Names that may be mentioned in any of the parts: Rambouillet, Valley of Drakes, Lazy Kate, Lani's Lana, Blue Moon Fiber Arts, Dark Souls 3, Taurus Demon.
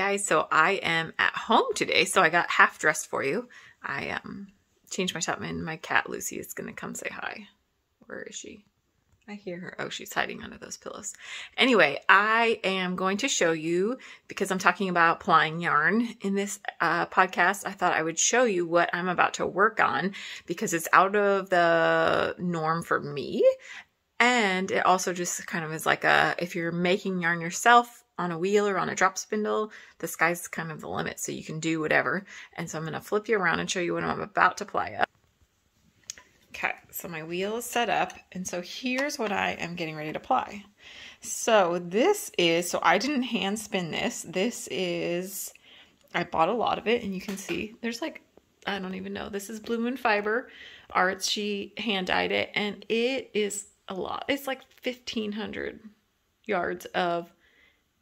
guys. So I am at home today, so I got half dressed for you. I changed my top and my cat Lucy is gonna come say hi. Where is she? I hear her. Oh, she's hiding under those pillows. Anyway, I am going to show you, because I'm talking about plying yarn in this podcast, I thought I would show you what I'm about to work on because it's out of the norm for me. And it also just kind of is like a, if you're making yarn yourself on a wheel or on a drop spindle, the sky's kind of the limit, so you can do whatever. And so I'm going to flip you around and show you what I'm about to ply up. Okay, so my wheel is set up, and so here's what I am getting ready to ply. So this is, so I didn't hand spin this. This is, I bought a lot of it, and you can see there's like, I don't even know. This is Blue Moon Fiber Arts. She hand dyed it, and it is a lot. It's like 1,500 yards of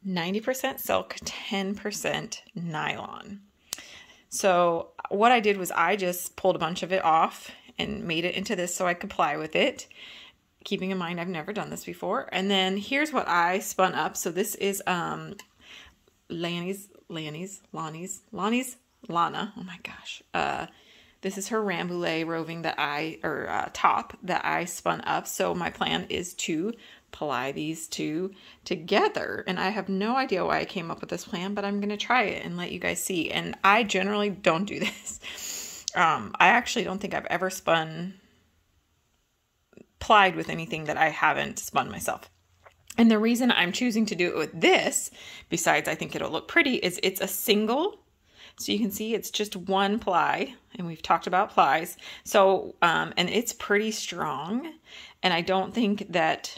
90% silk, 10% nylon. So what I did was I just pulled a bunch of it off and made it into this so I could ply with it, keeping in mind I've never done this before. And then here's what I spun up. So this is Lana. Oh my gosh. This is her Rambouillet roving that I, or top that I spun up. So my plan is to ply these two together. And I have no idea why I came up with this plan, but I'm going to try it and let you guys see. And I generally don't do this. I actually don't think I've ever plied with anything that I haven't spun myself. And the reason I'm choosing to do it with this, besides I think it'll look pretty, is it's a single. So you can see it's just one ply, and we've talked about plies. So, and it's pretty strong, and I don't think that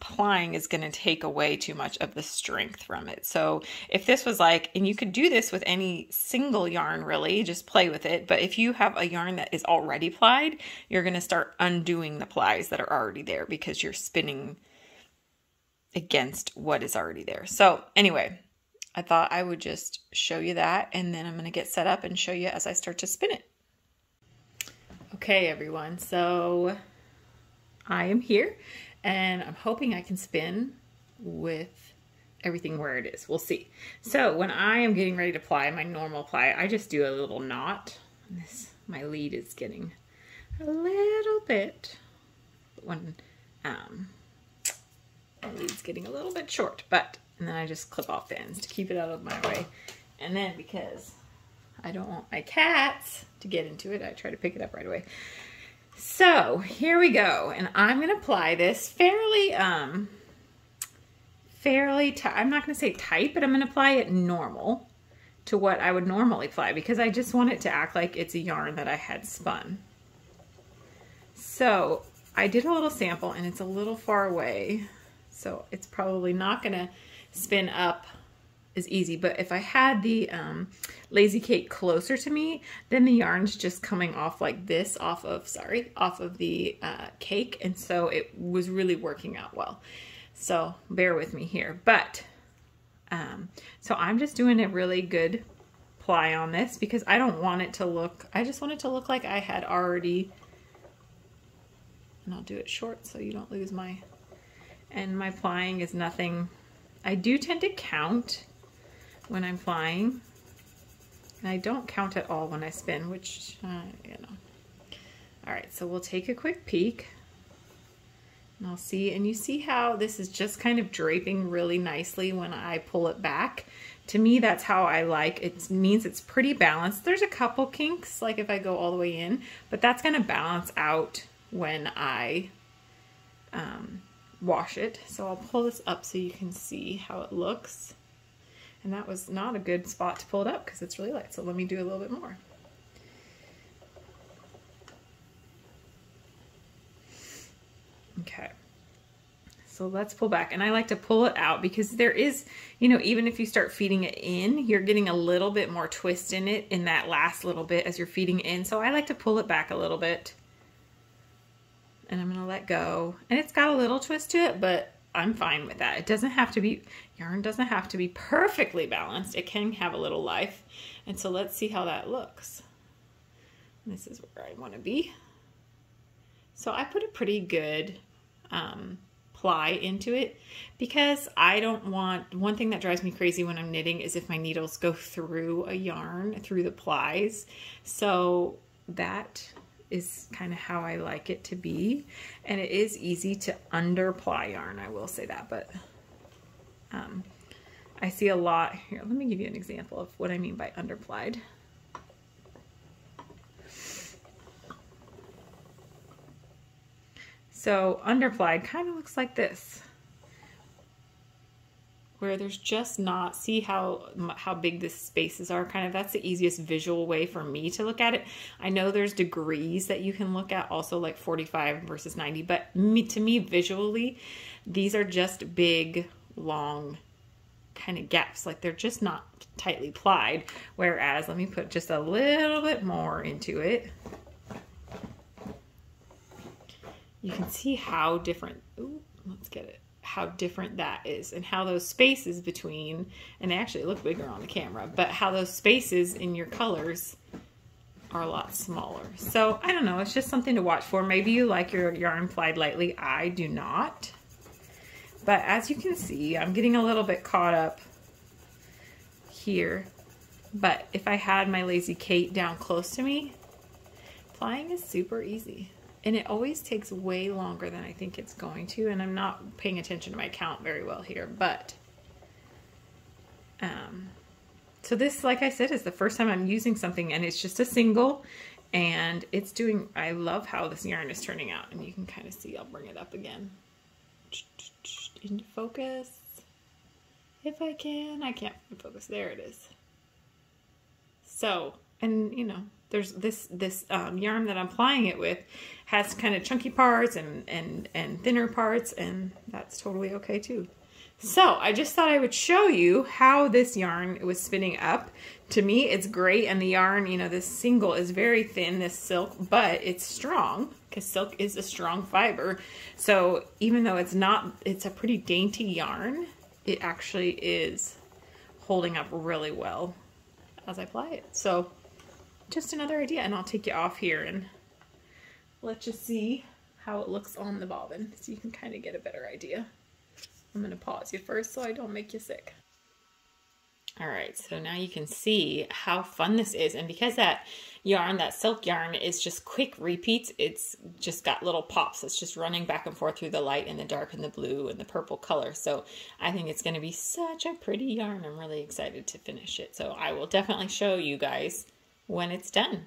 plying is going to take away too much of the strength from it. So if this was like, and you could do this with any single yarn, really just play with it. But if you have a yarn that is already plied, you're going to start undoing the plies that are already there because you're spinning against what is already there. So anyway, I thought I would just show you that, and then I'm going to get set up and show you as I start to spin it. Okay, everyone. So I am here. And I'm hoping I can spin with everything where it is. We'll see. So when I am getting ready to ply my normal ply, I just do a little knot. And this, my lead is getting a little bit, when my lead's getting a little bit short, but, and then I just clip off the ends to keep it out of my way. And then because I don't want my cats to get into it, I try to pick it up right away. So here we go, and I'm going to apply this fairly tight. I'm not going to say tight, but I'm going to apply it normal to what I would normally apply because I just want it to act like it's a yarn that I had spun. So I did a little sample, and it's a little far away, so it's probably not going to spin up as easy, but if I had the Lazy Kate closer to me, then the yarn's just coming off like this off of the cake, and so it was really working out well. So bear with me here, but so I'm just doing a really good ply on this because I don't want it to look, I just want it to look like I had already, and I'll do it short so you don't lose my, and my plying is nothing. I do tend to count when I'm plying, and I don't count at all when I spin, which, you know. All right, so we'll take a quick peek, and I'll see, and you see how this is just kind of draping really nicely when I pull it back. To me, that's how I like, it means it's pretty balanced. There's a couple kinks, like if I go all the way in, but that's gonna balance out when I, wash it. So I'll pull this up so you can see how it looks. And that was not a good spot to pull it up because it's really light. So let me do a little bit more. Okay. So let's pull back. And I like to pull it out because there is, you know, even if you start feeding it in, you're getting a little bit more twist in it in that last little bit as you're feeding in. So I like to pull it back a little bit. And I'm going to let go, and it's got a little twist to it, but I'm fine with that. It doesn't have to be, yarn doesn't have to be perfectly balanced. It can have a little life. And so let's see how that looks. This is where I want to be. So I put a pretty good ply into it, because I don't want, one thing that drives me crazy when I'm knitting is if my needles go through a yarn, through the plies. So that is kind of how I like it to be. And it is easy to underply yarn, I will say that, but I see a lot here. Let me give you an example of what I mean by underplied. So underplied kind of looks like this, where there's just not, see how big the spaces are, kind of. That's the easiest visual way for me to look at it. I know there's degrees that you can look at also, like 45 versus 90, but to me visually, these are just big, long kind of gaps. Like they're just not tightly plied. Whereas, let me put just a little bit more into it. You can see how different, ooh, let's get it, how different that is, and how those spaces between, and they actually look bigger on the camera, but how those spaces in your colors are a lot smaller. So I don't know, it's just something to watch for. Maybe you like your yarn plied lightly. I do not. But as you can see, I'm getting a little bit caught up here. But if I had my Lazy Kate down close to me, plying is super easy. And it always takes way longer than I think it's going to, and I'm not paying attention to my count very well here, but so this, like I said, is the first time I'm using something, and it's just a single, and it's doing, I love how this yarn is turning out, and you can kind of see, I'll bring it up again, into focus, if I can, I can't focus, there it is. So, and you know, there's this yarn that I'm plying it with has kind of chunky parts and thinner parts, and that's totally okay too. So I just thought I would show you how this yarn was spinning up. To me, it's great, and the yarn, you know, this single is very thin, this silk, but it's strong, because silk is a strong fiber. So even though it's not, it's a pretty dainty yarn, it actually is holding up really well as I ply it. So just another idea, and I'll take you off here and let you see how it looks on the bobbin so you can kind of get a better idea. I'm going to pause you first so I don't make you sick. All right, so now you can see how fun this is, and because that yarn, that silk yarn, is just quick repeats, it's just got little pops. It's just running back and forth through the light and the dark and the blue and the purple color. So I think it's going to be such a pretty yarn. I'm really excited to finish it. So I will definitely show you guys when it's done.